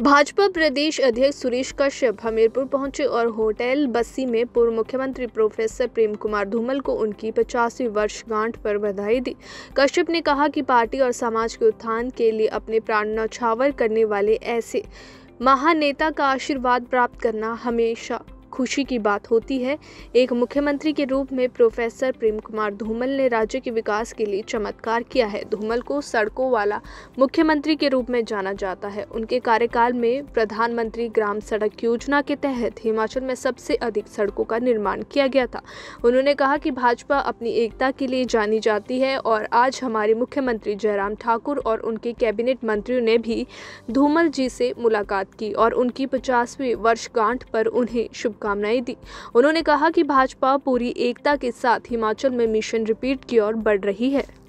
भाजपा प्रदेश अध्यक्ष सुरेश कश्यप हमीरपुर पहुंचे और होटल बस्सी में पूर्व मुख्यमंत्री प्रोफेसर प्रेम कुमार धूमल को उनकी 85वीं वर्षगांठ पर बधाई दी। कश्यप ने कहा कि पार्टी और समाज के उत्थान के लिए अपने प्राण न्यौछावर करने वाले ऐसे महानेता का आशीर्वाद प्राप्त करना हमेशा खुशी की बात होती है। एक मुख्यमंत्री के रूप में प्रोफेसर प्रेम कुमार धूमल ने राज्य के विकास के लिए चमत्कार किया है। धूमल को सड़कों वाला मुख्यमंत्री के रूप में जाना जाता है। उनके कार्यकाल में प्रधानमंत्री ग्राम सड़क योजना के तहत हिमाचल में सबसे अधिक सड़कों का निर्माण किया गया था। उन्होंने कहा कि भाजपा अपनी एकता के लिए जानी जाती है और आज हमारे मुख्यमंत्री जयराम ठाकुर और उनके कैबिनेट मंत्रियों ने भी धूमल जी से मुलाकात की और उनकी 50वीं वर्षगांठ पर उन्हें शुभकामनाएं दी। उन्होंने कहा कि भाजपा पूरी एकता के साथ हिमाचल में मिशन रिपीट की ओर बढ़ रही है।